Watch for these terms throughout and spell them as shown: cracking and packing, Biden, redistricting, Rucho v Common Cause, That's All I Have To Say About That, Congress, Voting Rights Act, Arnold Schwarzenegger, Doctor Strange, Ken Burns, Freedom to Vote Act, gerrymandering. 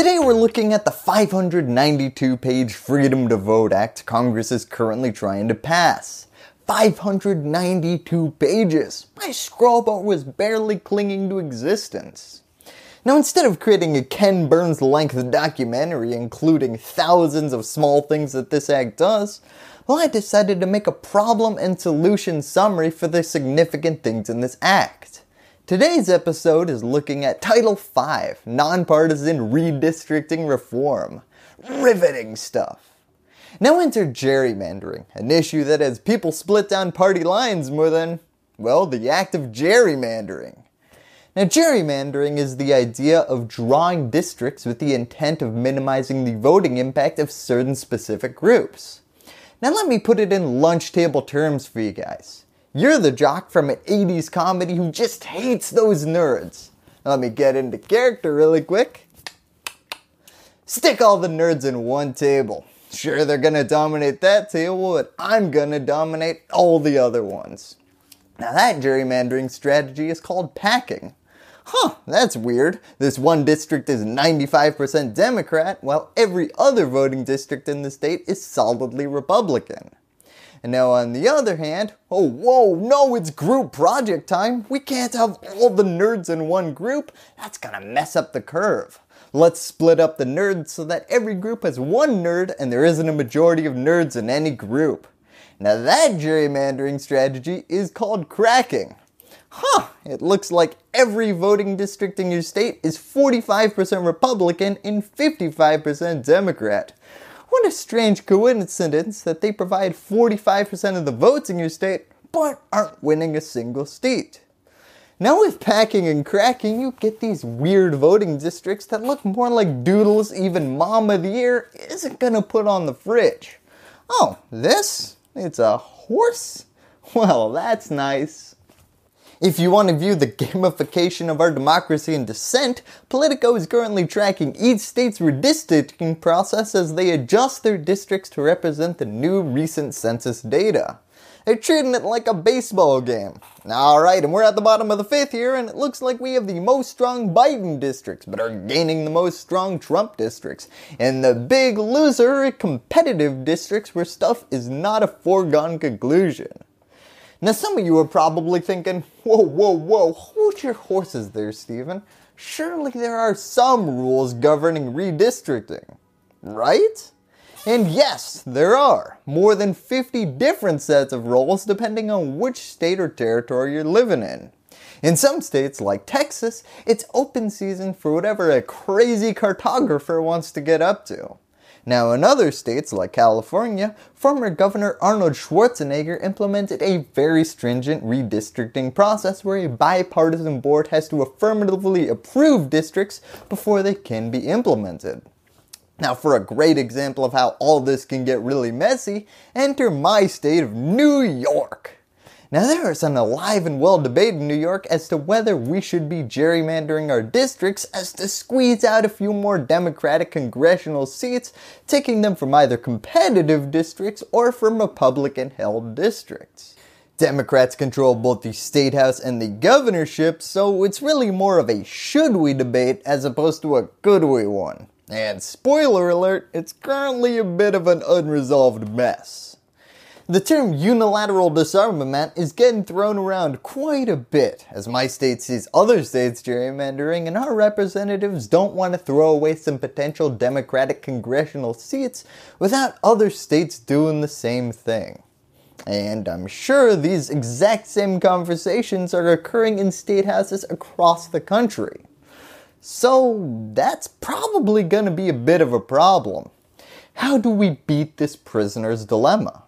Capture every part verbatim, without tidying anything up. Today we're looking at the five hundred ninety-two page Freedom to Vote Act Congress is currently trying to pass. five hundred ninety-two pages! My scroll bar was barely clinging to existence. Now, instead of creating a Ken Burns length documentary including thousands of small things that this act does, well, I decided to make a problem and solution summary for the significant things in this act. Today's episode is looking at Title five, Nonpartisan Redistricting Reform. Riveting stuff. Now enter gerrymandering, an issue that has people split down party lines more than, well, the act of gerrymandering. Now, gerrymandering is the idea of drawing districts with the intent of minimizing the voting impact of certain specific groups. Now, let me put it in lunch table terms for you guys. You're the jock from an eighties comedy who just hates those nerds. Now, let me get into character really quick. Stick all the nerds in one table. Sure, they're gonna dominate that table, but I'm gonna dominate all the other ones. Now, that gerrymandering strategy is called packing. Huh, that's weird. This one district is ninety-five percent Democrat, while every other voting district in the state is solidly Republican. And now, on the other hand, oh whoa, no, it's group project time. We can't have all the nerds in one group. That's gonna mess up the curve. Let's split up the nerds so that every group has one nerd and there isn't a majority of nerds in any group. Now, that gerrymandering strategy is called cracking. Huh, it looks like every voting district in your state is forty-five percent Republican and fifty-five percent Democrat. What a strange coincidence that they provide forty-five percent of the votes in your state, but aren't winning a single seat. Now, with packing and cracking, you get these weird voting districts that look more like doodles even Mom of the Year isn't gonna put on the fridge. Oh, this? It's a horse? Well, that's nice. If you want to view the gamification of our democracy and dissent, Politico is currently tracking each state's redistricting process as they adjust their districts to represent the new recent census data. They're treating it like a baseball game. Alright, and we're at the bottom of the fifth here, and it looks like we have the most strong Biden districts, but are gaining the most strong Trump districts. And the big loser are competitive districts where stuff is not a foregone conclusion. Now, some of you are probably thinking, whoa, whoa, whoa, hold your horses there, Stephen. Surely there are some rules governing redistricting, right? And yes, there are. More than fifty different sets of rules depending on which state or territory you're living in. In some states, like Texas, it's open season for whatever a crazy cartographer wants to get up to. Now, in other states like California, former Governor Arnold Schwarzenegger implemented a very stringent redistricting process where a bipartisan board has to affirmatively approve districts before they can be implemented. Now, for a great example of how all this can get really messy, enter my state of New York. Now, there is an alive and well debate in New York as to whether we should be gerrymandering our districts as to squeeze out a few more Democratic congressional seats, taking them from either competitive districts or from Republican-held districts. Democrats control both the state house and the governorship, so it's really more of a should we debate as opposed to a could we one. And spoiler alert, it's currently a bit of an unresolved mess. The term unilateral disarmament is getting thrown around quite a bit, as my state sees other states gerrymandering and our representatives don't want to throw away some potential Democratic congressional seats without other states doing the same thing. And I'm sure these exact same conversations are occurring in state houses across the country. So that's probably going to be a bit of a problem. How do we beat this prisoner's dilemma?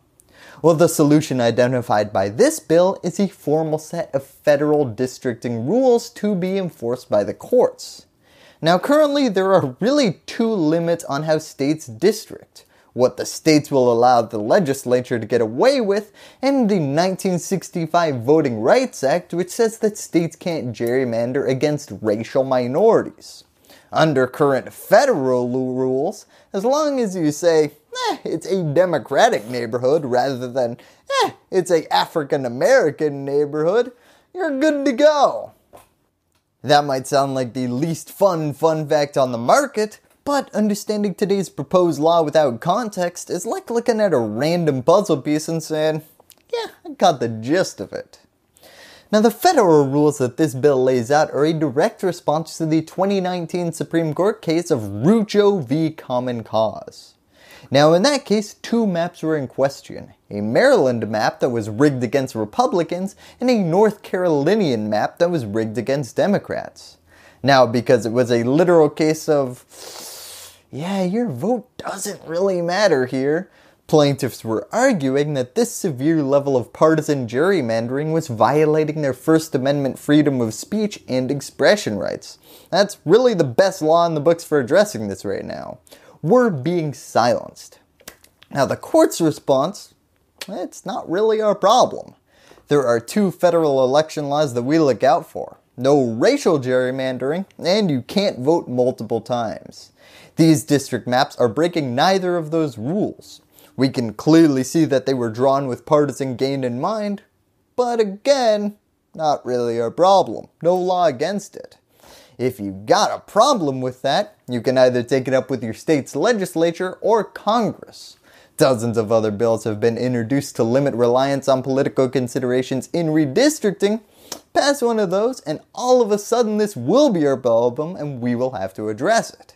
Well, the solution identified by this bill is a formal set of federal districting rules to be enforced by the courts. Now, currently there are really two limits on how states district: what the states will allow the legislature to get away with, and the nineteen sixty-five Voting Rights Act, which says that states can't gerrymander against racial minorities. Under current federal rules, as long as you say, eh, it's a Democratic neighborhood rather than, eh, it's a African American neighborhood, you're good to go. That might sound like the least fun fun fact on the market, But understanding today's proposed law without context is like looking at a random puzzle piece and saying, yeah, I got the gist of it. Now, the federal rules that this bill lays out are a direct response to the twenty nineteen Supreme Court case of Rucho v Common Cause. Now, in that case, two maps were in question, a Maryland map that was rigged against Republicans and a North Carolinian map that was rigged against Democrats. Now, because it was a literal case of, yeah, your vote doesn't really matter here, plaintiffs were arguing that this severe level of partisan gerrymandering was violating their First Amendment freedom of speech and expression rights. That's really the best law in the books for addressing this right now. We're being silenced. Now, the court's response, it's not really our problem. There are two federal election laws that we look out for. No racial gerrymandering, and you can't vote multiple times. These district maps are breaking neither of those rules. We can clearly see that they were drawn with partisan gain in mind, but again, not really our problem. No law against it. If you've got a problem with that, you can either take it up with your state's legislature or Congress. Dozens of other bills have been introduced to limit reliance on political considerations in redistricting. Pass one of those, and all of a sudden this will be our problem and we will have to address it.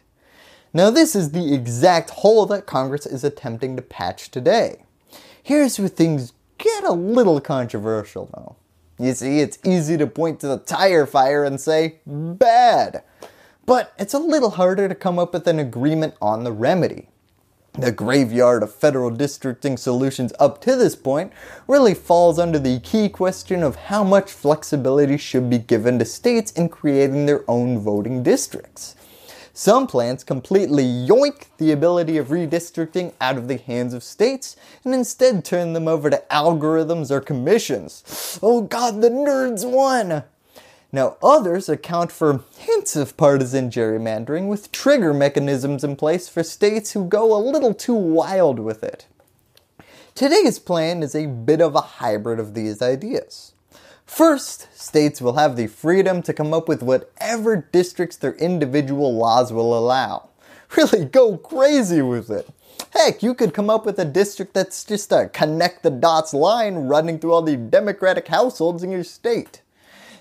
Now, this is the exact hole that Congress is attempting to patch today. Here's where things get a little controversial though. You see, it's easy to point to the tire fire and say, bad. But it's a little harder to come up with an agreement on the remedy. The graveyard of federal districting solutions up to this point really falls under the key question of how much flexibility should be given to states in creating their own voting districts. Some plans completely yoink the ability of redistricting out of the hands of states and instead turn them over to algorithms or commissions. Oh god, the nerds won! Now, others account for hints of partisan gerrymandering with trigger mechanisms in place for states who go a little too wild with it. Today's plan is a bit of a hybrid of these ideas. First, states will have the freedom to come up with whatever districts their individual laws will allow. Really go crazy with it. Heck, you could come up with a district that's just a connect the dots line running through all the Democratic households in your state.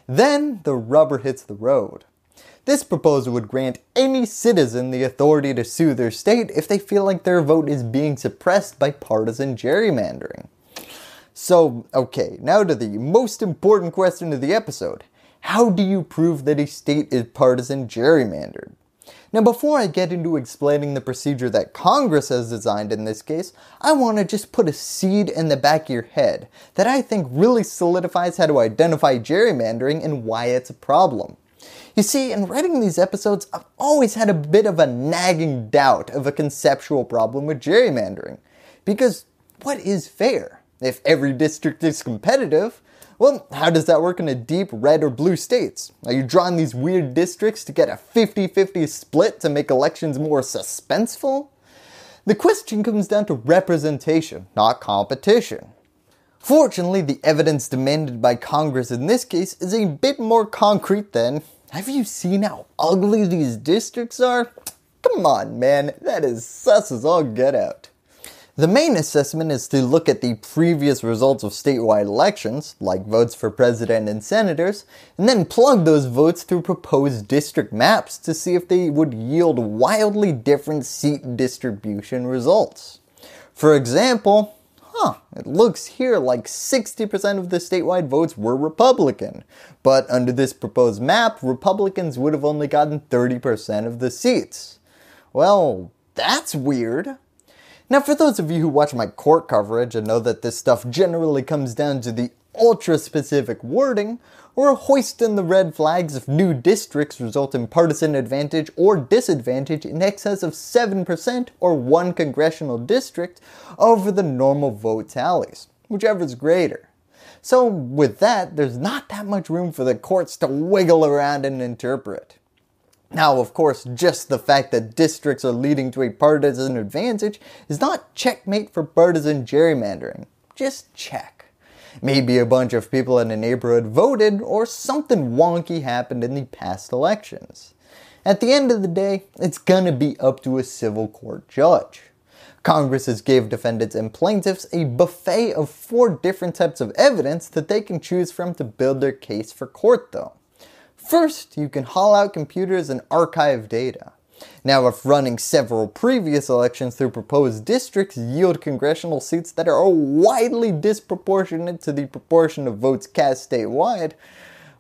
Then the rubber hits the road. This proposal would grant any citizen the authority to sue their state if they feel like their vote is being suppressed by partisan gerrymandering. So, okay, now to the most important question of the episode. How do you prove that a state is partisan gerrymandered? Now, before I get into explaining the procedure that Congress has designed in this case, I want to just put a seed in the back of your head that I think really solidifies how to identify gerrymandering and why it's a problem. You see, in writing these episodes, I've always had a bit of a nagging doubt of a conceptual problem with gerrymandering. Because what is fair? If every district is competitive, well, how does that work in a deep red or blue states? Are you drawing these weird districts to get a fifty fifty split to make elections more suspenseful? The question comes down to representation, not competition. Fortunately, the evidence demanded by Congress in this case is a bit more concrete than, have you seen how ugly these districts are? Come on, man, that is sus as all get out. The main assessment is to look at the previous results of statewide elections, like votes for president and senators, and then plug those votes through proposed district maps to see if they would yield wildly different seat distribution results. For example, huh, it looks here like sixty percent of the statewide votes were Republican, but under this proposed map, Republicans would have only gotten thirty percent of the seats. Well, that's weird. Now, for those of you who watch my court coverage and know that this stuff generally comes down to the ultra-specific wording, we're hoisting the red flags if new districts result in partisan advantage or disadvantage in excess of seven percent or one congressional district over the normal vote tallies, whichever is greater. So with that, there's not that much room for the courts to wiggle around and interpret. Now, of course, just the fact that districts are leading to a partisan advantage is not checkmate for partisan gerrymandering. Just check. Maybe a bunch of people in a neighborhood voted, or something wonky happened in the past elections. At the end of the day, it's gonna be up to a civil court judge. Congress has gave defendants and plaintiffs a buffet of four different types of evidence that they can choose from to build their case for court though. First, you can haul out computers and archive data. Now, if running several previous elections through proposed districts yield congressional seats that are widely disproportionate to the proportion of votes cast statewide,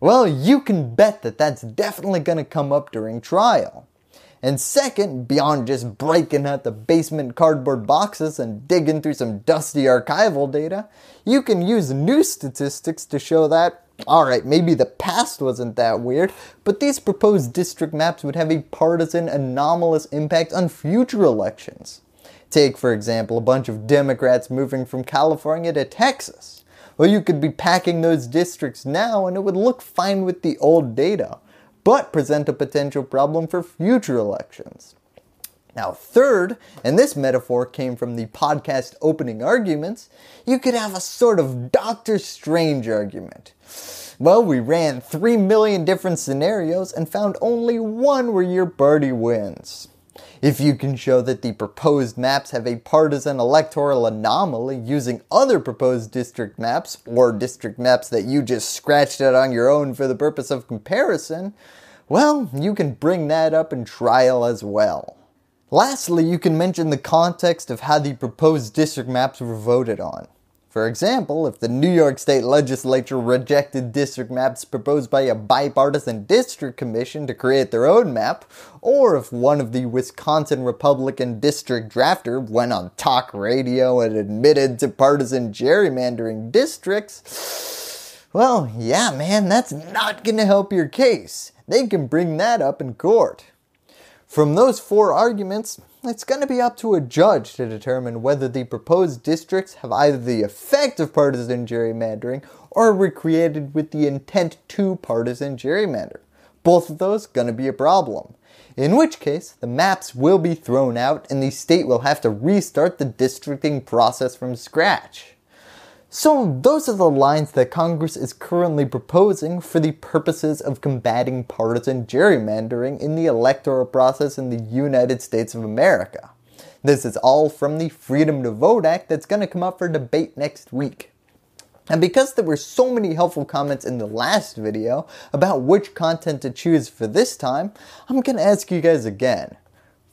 well, you can bet that that's definitely going to come up during trial. And second, beyond just breaking out the basement cardboard boxes and digging through some dusty archival data, you can use new statistics to show that, alright, maybe the past wasn't that weird, but these proposed district maps would have a partisan, anomalous impact on future elections. Take, for example, a bunch of Democrats moving from California to Texas. Well, you could be packing those districts now and it would look fine with the old data, but present a potential problem for future elections. Now third, and this metaphor came from the podcast opening arguments, you could have a sort of Doctor Strange argument. Well, we ran three million different scenarios and found only one where your party wins. If you can show that the proposed maps have a partisan electoral anomaly using other proposed district maps, or district maps that you just scratched out on your own for the purpose of comparison, well, you can bring that up in trial as well. Lastly, you can mention the context of how the proposed district maps were voted on. For example, if the New York State Legislature rejected district maps proposed by a bipartisan district commission to create their own map, or if one of the Wisconsin Republican district drafter went on talk radio and admitted to partisan gerrymandering districts, well, yeah man, that's not gonna help your case. They can bring that up in court. From those four arguments, it's going to be up to a judge to determine whether the proposed districts have either the effect of partisan gerrymandering or were created with the intent to partisan gerrymander. Both of those going to be a problem. In which case, the maps will be thrown out and the state will have to restart the districting process from scratch. So those are the lines that Congress is currently proposing for the purposes of combating partisan gerrymandering in the electoral process in the United States of America. This is all from the Freedom to Vote Act that's going to come up for debate next week. And because there were so many helpful comments in the last video about which content to choose for this time, I'm going to ask you guys again.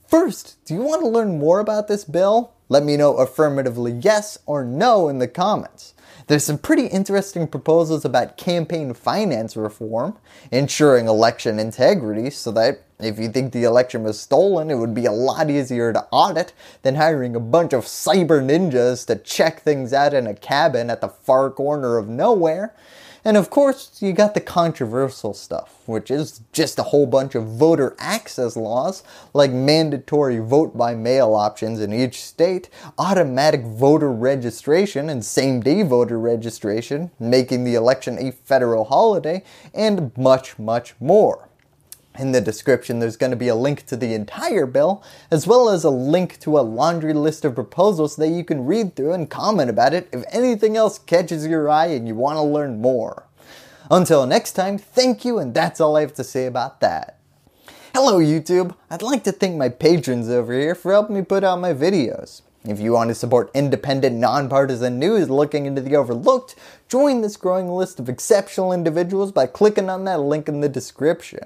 First, do you want to learn more about this bill? Let me know affirmatively yes or no in the comments. There's some pretty interesting proposals about campaign finance reform, ensuring election integrity so that if you think the election was stolen, it would be a lot easier to audit than hiring a bunch of cyber ninjas to check things out in a cabin at the far corner of nowhere. And of course, you got the controversial stuff, which is just a whole bunch of voter access laws, like mandatory vote-by-mail options in each state, automatic voter registration and same-day voter registration, making the election a federal holiday, and much, much more. In the description, there's going to be a link to the entire bill, as well as a link to a laundry list of proposals that you can read through and comment about it if anything else catches your eye and you want to learn more. Until next time, thank you, and that's all I have to say about that. Hello YouTube, I'd like to thank my patrons over here for helping me put out my videos. If you want to support independent, nonpartisan news looking into the overlooked, join this growing list of exceptional individuals by clicking on that link in the description.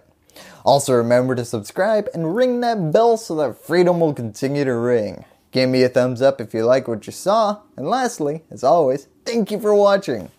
Also remember to subscribe and ring that bell so that freedom will continue to ring. Give me a thumbs up if you like what you saw, and lastly, as always, thank you for watching.